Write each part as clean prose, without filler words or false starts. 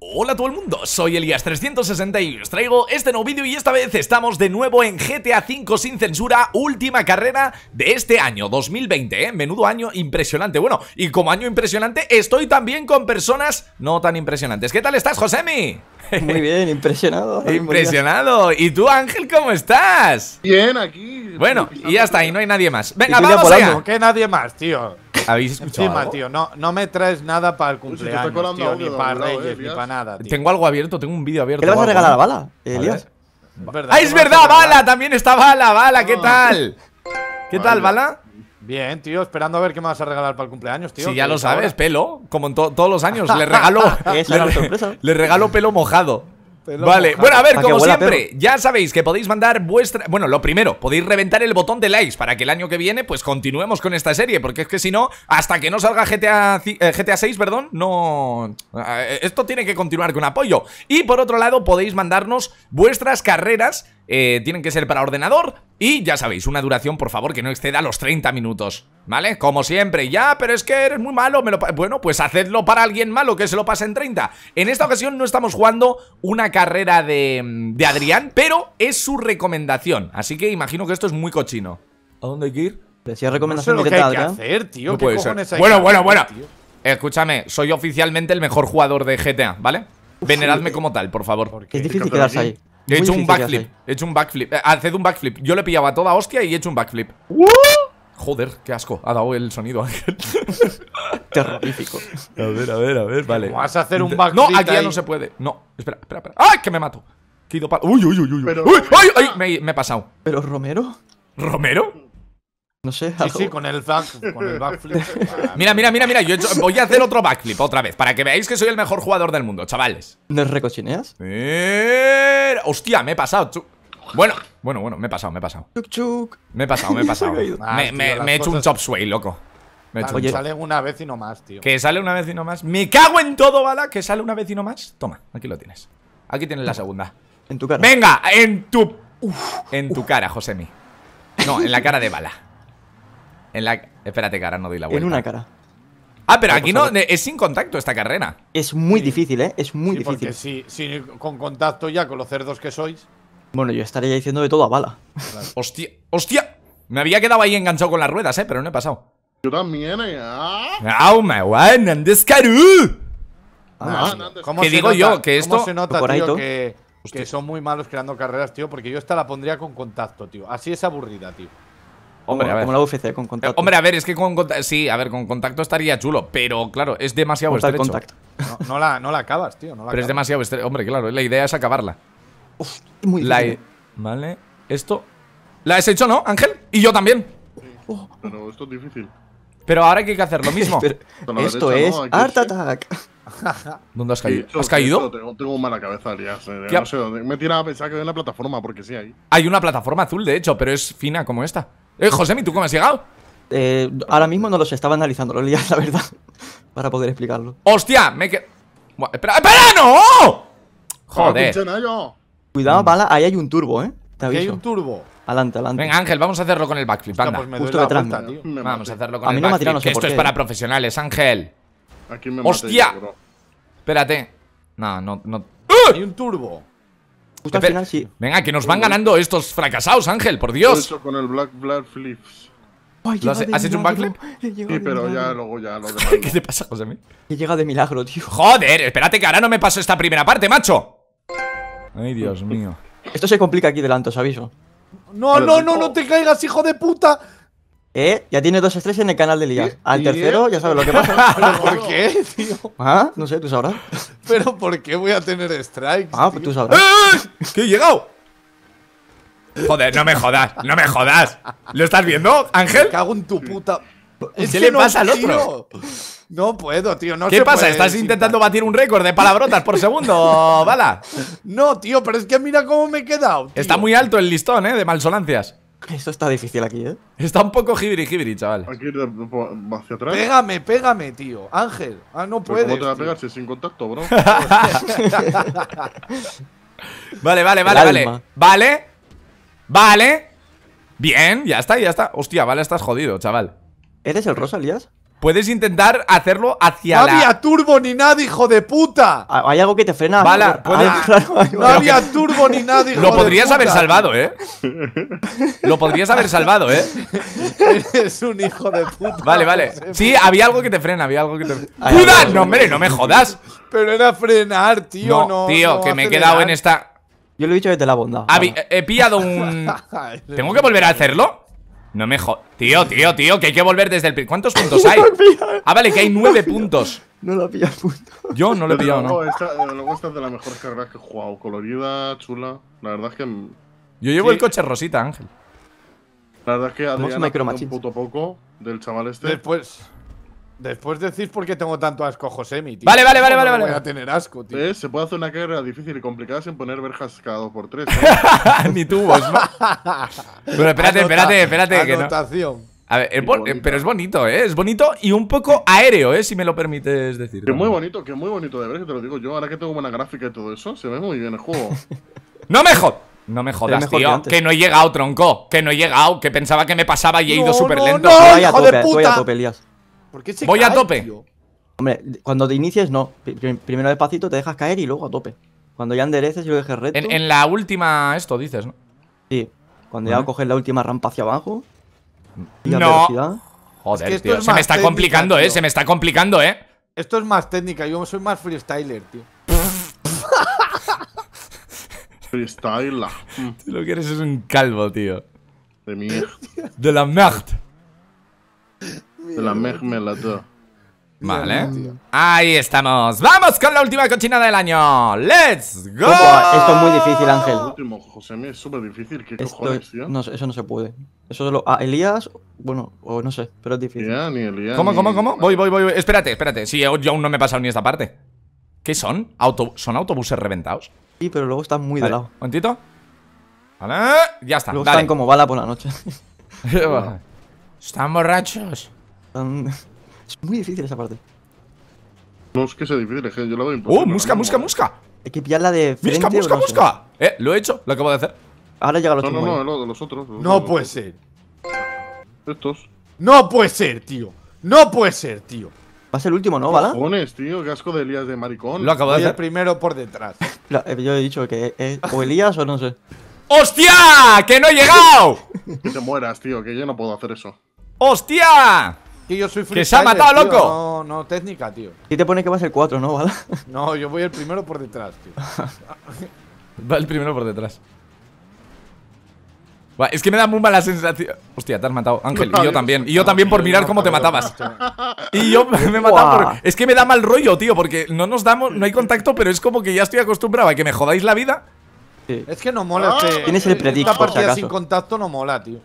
Hola a todo el mundo, soy Elías360 y os traigo este nuevo vídeo y esta vez estamos de nuevo en GTA 5 sin censura, última carrera de este año 2020, Menudo año impresionante. Bueno, y como año impresionante estoy también con personas no tan impresionantes. ¿Qué tal estás, Josemi? Muy bien, impresionado. Impresionado. ¿Y tú, Ángel, cómo estás? Bien, aquí. Bueno, y ya está, y no hay nadie más. Venga, vamos allá. ¿Por qué nadie más, tío? ¿Habéis escuchado encima, algo? Tío, no me traes nada para el cumpleaños, tío, ni para Reyes, ni para nada, tío. Tengo algo abierto, tengo un vídeo abierto. ¿Qué le vas a regalar a Bala, Elías? ¡Ah, es verdad, Bala! También está Bala, ¿qué tal? ¿Qué tal, Bala? Bien, tío, esperando a ver qué me vas a regalar para el cumpleaños, tío. Si ya lo sabes, pelo, como en todos los años, le regalo, le regalo pelo mojado. Vale, bueno, a ver, como siempre, ya sabéis que podéis mandar vuestra... Bueno, lo primero, podéis reventar el botón de likes para que el año que viene, pues, continuemos con esta serie. Porque es que si no, hasta que no salga GTA 6, perdón, no... Esto tiene que continuar con apoyo. Y por otro lado, podéis mandarnos vuestras carreras, tienen que ser para ordenador. Y ya sabéis, una duración, por favor, que no exceda los 30 minutos, ¿vale? Como siempre, ya, pero es que eres muy malo, bueno, pues hacedlo para alguien malo, que se lo pase en 30. En esta ocasión no estamos jugando una carrera de Adrián, pero es su recomendación. Así que imagino que esto es muy cochino. ¿A dónde hay que ir? Si hay recomendación, no sé lo que hay que hacer, tío. No puede ser. Bueno, bueno, tío. Escúchame, soy oficialmente el mejor jugador de GTA, ¿vale? Veneradme como tal, por favor. Es difícil quedarse ahí. He hecho un backflip. Haced un backflip. Yo le pillaba toda hostia y he hecho un backflip. Joder, qué asco. Ha dado el sonido, Ángel. Terrorífico. A ver, vale. Vas a hacer un backflip. No, aquí ya no se puede. No, espera. ¡Ay, que me mato! Que he ido para... ¡Uy! Pero... Me he pasado. ¿Pero Romero? ¿Romero? No sé. Algo. Sí, con el backflip. Mira. Voy a hacer otro backflip otra vez, para que veáis que soy el mejor jugador del mundo, chavales. ¿Nos recochineas? Hostia, me he pasado. Bueno, me he pasado. Chuk. Me he pasado. Me he hecho un chop sway, loco. Oye, sale una vez y no más, tío. Que sale una vez y no más. Me cago en todo, Bala. Que sale una vez y no más. Toma, aquí lo tienes. Aquí tienes la segunda. En tu cara. Venga, en tu cara, Josemi. No, en la cara de Bala. Espérate, cara, no doy la vuelta. En una cara. Ah, pero aquí no, es sin contacto esta carrera. Es muy difícil, es muy difícil. Porque si con contacto ya, con los cerdos que sois. Bueno, yo estaría diciendo de todo a Bala. Hostia. Me había quedado ahí enganchado con las ruedas, pero no he pasado. Yo también, ¡au, me guan! ¡Andes caru! ¿Qué digo yo? Que esto... ¿Cómo se nota, tío, que son muy malos creando carreras, tío? Porque yo esta la pondría con contacto, tío. Así es aburrida, tío. Hombre, como la UFC, con contacto. Hombre, a ver, es que con contacto... Sí, a ver, con contacto estaría chulo. Pero, claro, es demasiado estrecho. Contacto. No la acabas, tío. Pero es demasiado estrecho. Hombre, claro, la idea es acabarla. Uf, muy difícil. Vale, esto... La has hecho, ¿no, Ángel? Y yo también. Sí, pero esto es difícil. Pero ahora hay que hacer lo mismo. Esto es Art Attack. ¿Dónde has caído? ¿Has caído? Tengo mala cabeza, Elías. No sé dónde. Me he tirado a pensar que hay una plataforma, porque sí hay. Hay una plataforma azul, de hecho, pero es fina como esta. Josemi, ¿tú cómo has llegado? Ahora mismo no los estaba analizando, lo Elías, la verdad. Para poder explicarlo. ¡Hostia! Buah, ¡Espera! ¡No! Joder. Cuidado, Bala, ahí hay un turbo, te aviso. Hay un turbo. Adelante. Venga, Ángel, vamos a hacerlo con el backflip, anda. Pues justo detrás, tío. Vamos a hacerlo con el backflip. Tirado, no sé, esto es para profesionales, Ángel. Aquí me ¡hostia! Yo, espérate. No. Hay un turbo. Justo al final, sí. Venga, que nos van ganando estos fracasados, Ángel, por Dios. Lo he hecho con el backflips. ¿Has hecho un backflip? Sí, pero ya luego ya lo demás. ¿Qué te pasa, Josemi? Que llega de milagro, tío. Joder, espérate que ahora no me paso esta primera parte, macho. Ay, Dios mío. Esto se complica aquí delante, os aviso. No te caigas, hijo de puta. Ya tiene 2 estrellas en el canal de Elías. Al tercero, ya sabes lo que pasa. ¿Pero por qué, tío? Ah, no sé, tú sabrás. ¿Pero por qué voy a tener strikes? Ah, pues tú sabrás. ¡Que he llegado! Joder, no me jodas. ¿Lo estás viendo, Ángel? Me cago en tu puta. ¿Qué le pasa al otro? No puedo, tío. No ¿Qué pasa? ¿Estás intentando batir un récord de palabrotas por segundo, Bala? No, tío, pero es que mira cómo me he quedado, tío. Está muy alto el listón, de malsonancias. Esto está difícil aquí, Está un poco jibiri, chaval. Hay que ir hacia atrás. Pégame, tío. Ángel. No puedes. ¿Cómo te va a pegar si es sin contacto, bro? Vale. Bien, ya está. Hostia, vale, estás jodido, chaval. ¿Eres el rosa, Elías? Puedes intentar hacerlo hacia la... ¡No había turbo ni nada, hijo de puta! Hay algo que te frena. Bala, puedes... No había turbo ni nada, hijo de puta. Lo podrías haber salvado, ¿eh? Lo podrías haber salvado, ¿eh? Eres un hijo de puta. Vale, vale. Sí, había algo que te frena, había algo que te... ¡Puta! No, hombre, no me jodas. Pero era frenar, tío. No, tío, que me he quedado en esta... Yo lo he dicho desde la bondad. He pillado un... ¿Tengo que volver a hacerlo? No me jodas. Tío, que hay que volver desde el... ¿Cuántos puntos hay? Ah, vale, que hay 9 puntos. No lo he pillado el punto. Yo no lo he pillado, ¿no? Luego esta es de las mejores carreras que he jugado. Colorida, chula. La verdad es que... Yo llevo el coche rosita, Ángel. La verdad es que Adrián ha pillado un puto poco del chaval este. Después decís por qué tengo tanto asco, Josemi, tío. Vale. Voy a tener asco, tío. Se puede hacer una carrera difícil y complicada sin poner verjas cada 2x3. ¿No? Ni tubos, ¿no? Pero espérate. Que no. A ver, pero es bonito, ¿eh? Es bonito y un poco aéreo, ¿eh? Si me lo permites decir. Que muy bonito de ver, que te lo digo yo. Ahora que tengo buena gráfica y todo eso, se ve muy bien el juego. No me jodas, tío, que no he llegado, tronco. Que no he llegado, que pensaba que me pasaba y he ido súper lento. Voy a tope, Elías. Voy a tope. Tío. Hombre, cuando te inicies, no. Primero despacito, te dejas caer y luego a tope. Cuando ya endereces y lo dejes recto. En la última, esto dices, ¿no? Sí. Cuando ya coges la última rampa hacia abajo. No. Joder, es que tío. Se me está complicando, eh. Esto es más técnica. Yo soy más freestyler, tío. Freestyler. Si lo que eres es un calvo, tío. De mierda. De la mierda. De la mermelada. Vale. Ahí estamos. ¡Vamos con la última cochinada del año! ¡Let's go! Esto es muy difícil, Ángel. El último, Josemi, es súper difícil. ¿Qué cojones, tío? No, eso no se puede. Eso solo a Elías, bueno, o no sé, pero es difícil. Ya, ni Elías. ¿Cómo? Voy. Espérate. Sí, yo aún no me he pasado ni esta parte. ¿Qué son? ¿Son autobuses reventados? Sí, pero luego están muy de lado. ¿Un momentito? Vale. Ya está. Luego están como bala por la noche. Están borrachos. Es muy difícil esa parte. No es que sea difícil, es que yo la veo imposible. ¡Oh, musca! Hay que pillarla de frente. ¡Musca! Lo he hecho, lo acabo de hacer. Ahora llega los otros. No, los otros. No puede ser. Estos. No puede ser, tío. Va a ser el último, ¿no, Bala? Cojones, tío, qué asco de Elías de maricón. Lo acabo de hacer. Primero por detrás. Yo he dicho que o Elías o no sé. ¡Hostia! ¡Que no he llegado! Que te mueras, tío, que yo no puedo hacer eso. ¡Hostia! Que yo soy freestyler. ¡Que se ha matado, tío, loco! No, técnica, tío. Y te pone que vas el 4, ¿no, Bala? No, yo voy el primero por detrás, tío. Va el primero por detrás. Es que me da muy mala sensación. Hostia, te has matado, Ángel. Y yo también. Y yo también por mirar cómo te matabas. Y yo me he matado por... Es que me da mal rollo, tío, porque no nos damos, no hay contacto, pero es como que ya estoy acostumbrado a que me jodáis la vida. Sí. Es que no mola. Tienes el predict, por si acaso. Esta partida sin contacto no mola, tío.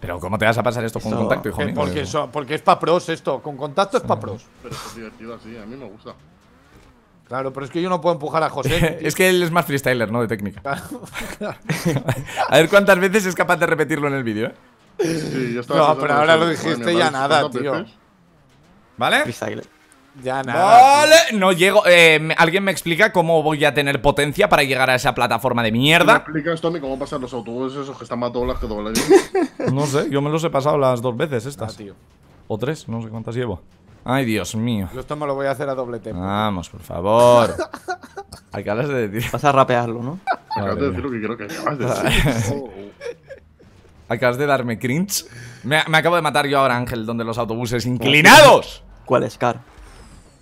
Pero ¿cómo te vas a pasar esto con contacto, hijo mío? Porque es para pros esto. Con contacto es para pros. Pero es divertido así, a mí me gusta. Claro, pero es que yo no puedo empujar a José. Es que él es más freestyler, ¿no? De técnica. A ver cuántas veces es capaz de repetirlo en el vídeo, ¿eh? Sí, yo estaba... No, pero ahora lo dijiste ya nada, tío. ¿Vale? Freestyler. Ya nada. Vale, no llego. ¿Alguien me explica cómo voy a tener potencia para llegar a esa plataforma de mierda? ¿Me explicas, Tommy, cómo pasan los autobuses esos que están más doblados que doblan? No sé, yo me los he pasado las 2 veces estas. Tío. O 3, no sé cuántas llevo. Ay, Dios mío. Yo esto me lo voy a hacer a doble tempo. Vamos, por favor. Acabas de decir. Vas a rapearlo, ¿no? Acabas de decir lo que quiero que acabas de decir. Acabas de darme cringe. Me acabo de matar yo ahora, Ángel, donde los autobuses inclinados. ¿Cuál es, Car?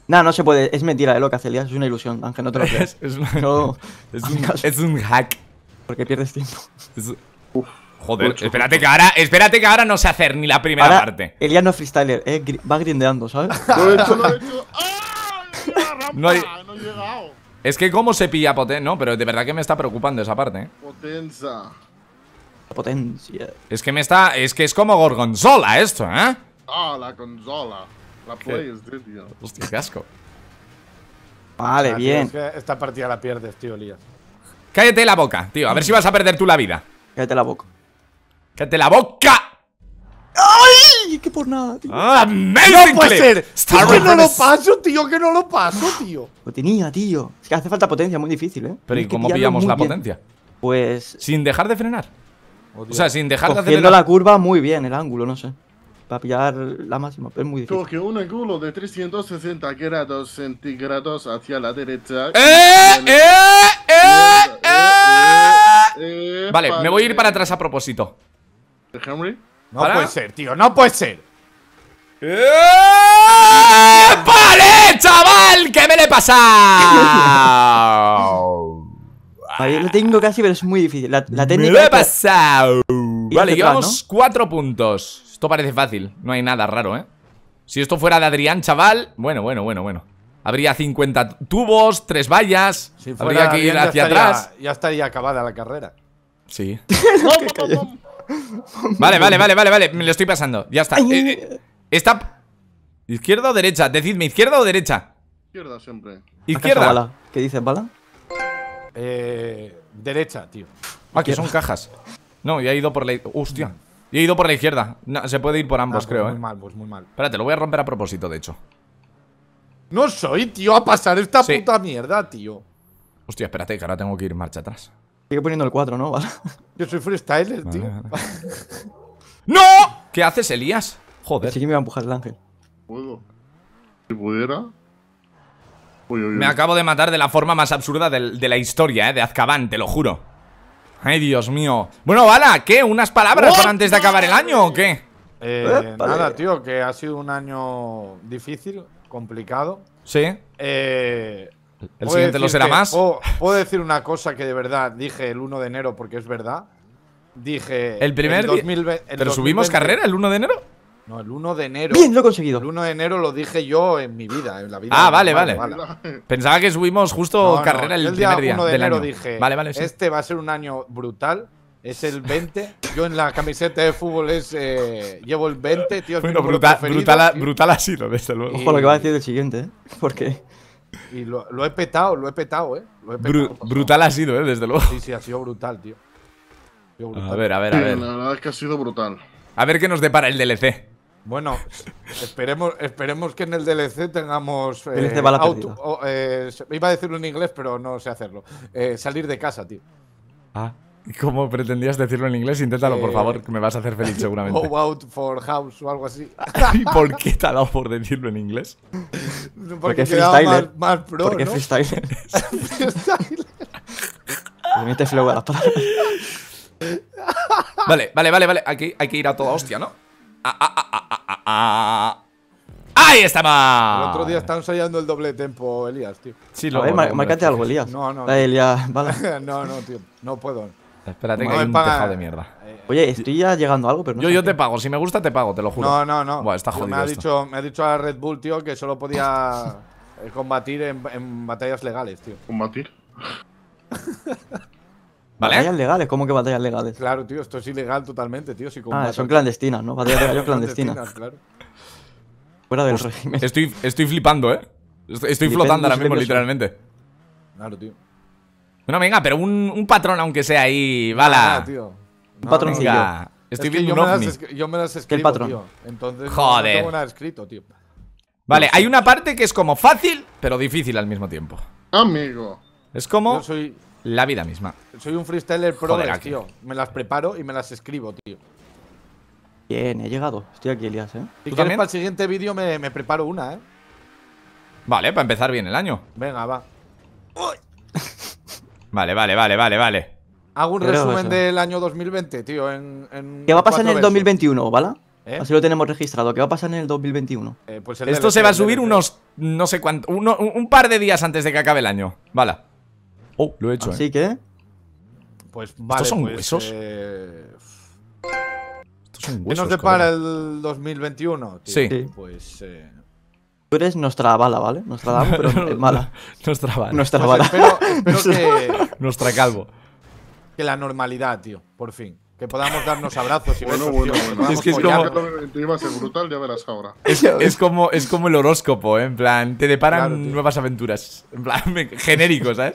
Nah, no se puede, es mentira, lo que hace Elías es una ilusión, Ángel, no te lo creas. Es un hack. Porque pierdes tiempo. Joder, espérate que ahora no sé hacer ni la primera ahora, parte. Elías no es freestyler, va grindeando, ¿sabes? Lo he hecho. No he llegado. Es que cómo se pilla potencia, no, pero de verdad que me está preocupando esa parte, ¿eh? Potencia. Es que es como gorgonzola esto, ¿eh? Ah, la consola. La play es de, tío. Hostia, qué asco. Vale, bien. Tío, es que esta partida la pierdes, tío, Elías. Cállate la boca, tío. A ver si vas a perder tú la vida. Cállate la boca. ¡Ay! Que por nada, tío. ¡Ah, no puede ser! Que no lo paso, tío. Lo tenía, tío. Es que hace falta potencia, muy difícil, ¿eh? Pero ¿y cómo pillamos la potencia? Pues... Sin dejar de frenar. O sea, sin dejar de acelerar. Cogiendo la curva muy bien, el ángulo, no sé. para pillar la máxima, pero es muy difícil. Coge un ángulo de 360 grados centígrados hacia la derecha. Vale, me voy a ir para atrás a propósito. ¿Henry? No puede ser, tío, no puede ser. ¡Vale, chaval! ¿Qué me le pasa? Yo lo tengo casi, pero es muy difícil. La técnica. ¡Me lo he pasado! Vale, llevamos 4 puntos. Esto parece fácil, no hay nada raro, ¿eh? Si esto fuera de Adrián, chaval. Bueno. Habría 50 tubos, 3 vallas. Si habría que ir hacia atrás. Ya estaría acabada la carrera. Sí. Vale. Me lo estoy pasando. Ya está. Está. ¿Izquierda o derecha? Decidme, ¿izquierda o derecha? Izquierda siempre. ¿Izquierda? ¿Qué dices, bala? Derecha, tío. Ah, que son cajas. No, ya he ido por la izquierda. Hostia. Yo he ido por la izquierda. No, se puede ir por ambos, creo, pues muy mal, pues muy mal. Espérate, lo voy a romper a propósito, de hecho. No soy, tío, a pasar esta puta mierda, tío. Hostia, espérate, que ahora tengo que ir marcha atrás. Sigue poniendo el 4, ¿no? Vale. Yo soy freestyler, tío. Vale. ¡No! ¿Qué haces, Elías? Joder. Sí que me va a empujar el ángel. ¿Puedo? Si pudiera. Uy. Me acabo de matar de la forma más absurda de la historia, de Azkaban, te lo juro. Ay, Dios mío. Bueno, Bala, ¿qué? ¿Unas palabras para antes de acabar el año o qué? Nada, tío, que ha sido un año difícil, complicado. Sí. ¿El siguiente lo será más? Puedo decir una cosa que de verdad dije el 1 de enero porque es verdad. Dije… ¿El primer día? ¿Pero subimos carrera el 1 de enero? No, el 1 de enero. Bien, lo he conseguido. El 1 de enero lo dije yo en mi vida, en la vida. Ah, vale. Pensaba que subimos justo carrera el primer día. El 1 de enero dije, este va a ser un año brutal. Es el 20. Yo en la camiseta de fútbol llevo el 20, tío. Bueno, brutal ha sido, desde luego. Ojo lo que va a decir el siguiente, ¿eh? Porque… Y lo he petado, Lo he petado, brutal ha sido, desde luego. Sí, ha sido brutal, tío. A ver. La verdad es que ha sido brutal. A ver qué nos depara el DLC. Bueno, esperemos que en el DLC tengamos… DLC bala perdida. Iba a decirlo en inglés, pero no sé hacerlo. Salir de casa, tío. Ah, ¿cómo pretendías decirlo en inglés? Inténtalo, por favor, que me vas a hacer feliz seguramente. Go out for house o algo así. ¿Y por qué te ha dado por decirlo en inglés? Porque quedaba más pro, porque ¿no? Freestyler. Freestyler. Me mete flow a las palabras. Vale. Hay que ir a toda hostia, ¿no? ¡Ahí está más! El otro día está ensayando el doble tempo, Elías, tío. Sí, a ver, márcate algo, Elías. No. Elías, vale. No, tío. No puedo. Espérate, que hay un tejado de mierda. Oye, estoy ya llegando a algo, pero no. Yo te pago. Si me gusta, te pago, te lo juro. No. Buah, está jodido. Me ha dicho a Red Bull, tío, que solo podía combatir en batallas legales, tío. ¿Combatir? ¿Vale? ¿Batallas legales? ¿Cómo que batallas legales? Claro, tío, esto es ilegal totalmente, tío. Si son clandestinas, ¿no? Batallas legales clandestinas. Claro. Fuera del régimen. Estoy flipando, ¿eh? Estoy flotando ahora mismo, literalmente. Claro, tío. Bueno, venga, pero un patrón, aunque sea ahí, Bala. Tío. Un patroncillo. Estoy viendo un ovni. Yo me las escribo, tío. Entonces, joder. No tengo nada escrito, tío. Vale, hay una parte que es como fácil, pero difícil al mismo tiempo. Amigo. Es como… Yo soy… La vida misma. Soy un freestyler pro, tío. Me las preparo y me las escribo, tío. Bien, he llegado. Estoy aquí, Elías, ¿eh? Si quieres, para el siguiente vídeo me preparo una, ¿eh? Vale, para empezar bien el año. Venga, va. Vale. Hago un resumen del año 2020, tío. ¿Qué va a pasar en el 2021, ¿vale? Así lo tenemos registrado. ¿Qué va a pasar en el 2021? Esto se va a subir unos… No sé cuánto… Un par de días antes de que acabe el año. Vale. Oh, lo he hecho. Así que… Pues vale. ¿Estos son huesos? Estos son huesos. ¿Qué nos depara el 2021? Tío? Sí. Pues… Tú eres nuestra bala, ¿vale? Nuestra dama, pero es mala. Nuestra bala. Nuestra bala. Espero que… Nuestra calvo. Que la normalidad, tío. Por fin. Que podamos darnos abrazos y bueno. Es que es como… Te iba a ser brutal, ya verás ahora. Es como el horóscopo, ¿eh? En plan… Te deparan nuevas aventuras. En plan… genérico, ¿sabes?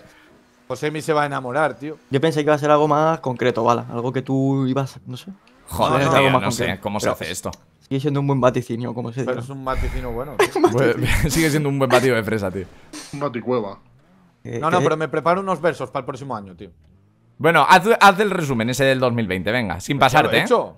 Josemi se va a enamorar, tío. Yo pensé que iba a ser algo más concreto, Bala. Algo que tú ibas… No sé. Joder, no, tío, no sé cómo se hace esto. Sigue siendo un buen vaticinio, como se dice. Pero es un vaticino bueno, tío. Sigue siendo un buen batido de fresa, tío. Un baticueva. No, pero me preparo unos versos para el próximo año, tío. Bueno, haz el resumen ese del 2020, venga. Sin pasarte, ¿eh? ¿Lo has hecho?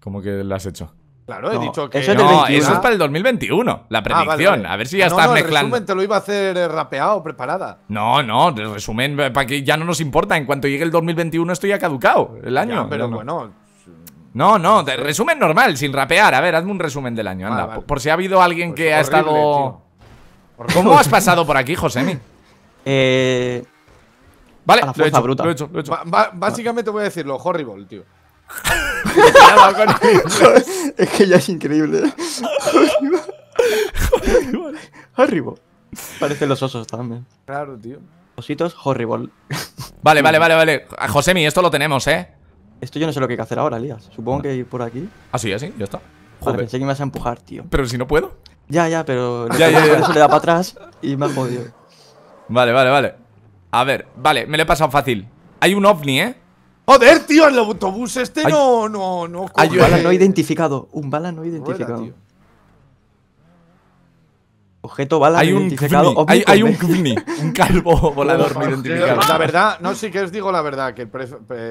¿Cómo que lo has hecho? Claro, he dicho que... Eso es, no, eso es para el 2021, la predicción. Vale. A ver si ya estás mezclando. El resumen te lo iba a hacer rapeado, preparada. No, el resumen, para que ya no nos importa. En cuanto llegue el 2021 esto ya caducado, el año. Ya, pero bueno... No, resumen normal, sin rapear. A ver, hazme un resumen del año, anda. Vale. Por si ha habido alguien pues que ha estado... Tío. ¿Cómo has pasado por aquí, Josemi? Vale, lo he hecho. Básicamente voy a decirlo, horrible, tío. Es que ya es increíble. Horrible. Parecen los osos también. Claro, tío. Ositos, horrible. Vale. Josemi, esto lo tenemos, ¿eh? Esto yo no sé lo que hay que hacer ahora, Elías. Supongo que ir por aquí. Así, ya está. Joder, pensé que me vas a empujar, tío. Pero si no puedo. Ya, pero ya. Eso le da para atrás y me ha jodido. Vale. A ver, vale, me lo he pasado fácil. Hay un ovni, ¿eh? Joder, tío, el autobús este no. Hay un bala no identificado. Objeto bala hay un identificado. Hay un Kvini, un calvo volador no identificado. La verdad, no, sí que os digo la verdad, que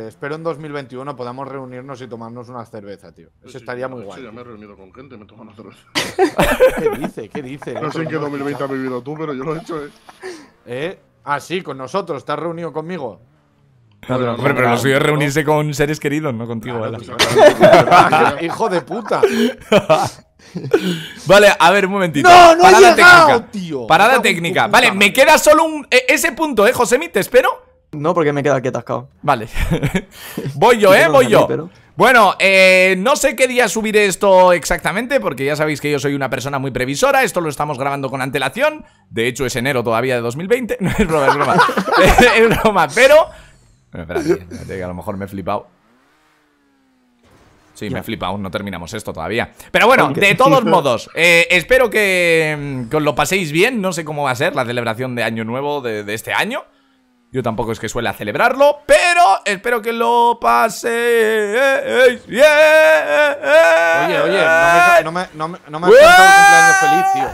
espero en 2021 podamos reunirnos y tomarnos una cerveza, tío. Eso estaría muy guay. Sí, ya me he reunido con gente, me tomo una cerveza. ¿Qué dice? No sé en qué 2020 has vivido tú, pero yo lo he hecho, Ah, sí, con nosotros, te has reunido conmigo. Hombre, pero lo suyo es reunirse con seres queridos, no contigo. Claro, hijo de puta. Vale, a ver, un momentito. No he llegado, tío. Parada técnica. Vale, me queda solo un... ese punto, Josemi, ¿te espero? No, porque me queda aquí atascado. Vale. Voy yo. Bueno, no sé qué día subiré esto exactamente, porque ya sabéis que yo soy una persona muy previsora. Esto lo estamos grabando con antelación. De hecho, es enero todavía de 2020. No, es broma, es broma. Es broma, pero... Espérate, que a lo mejor me he flipado. Sí, me he flipado, no terminamos esto todavía. Pero bueno, de todos modos, espero que os lo paséis bien. No sé cómo va a ser la celebración de Año Nuevo de este año. Yo tampoco es que suela celebrarlo, pero espero que lo paséis bien. Oye, no me has contado un cumpleaños feliz, tío.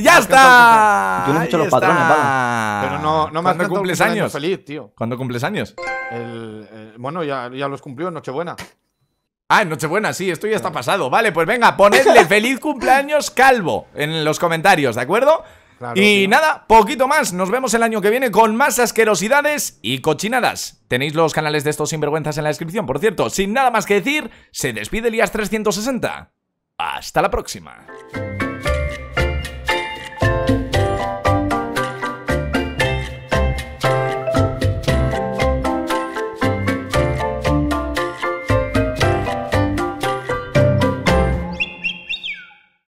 ¡Ya está! Yo no he hecho los patrones, ¿vale? Pero no me has cantado cumples años feliz, tío. ¿Cuándo cumples años? Bueno, ya los cumplió en Nochebuena. Ah, en Nochebuena, sí, esto ya está pasado. Vale, pues venga, ponedle feliz cumpleaños calvo en los comentarios, ¿de acuerdo? Claro, y nada, poquito más. Nos vemos el año que viene con más asquerosidades y cochinadas. Tenéis los canales de estos sinvergüenzas en la descripción. Por cierto, sin nada más que decir, se despide Elías360. Hasta la próxima.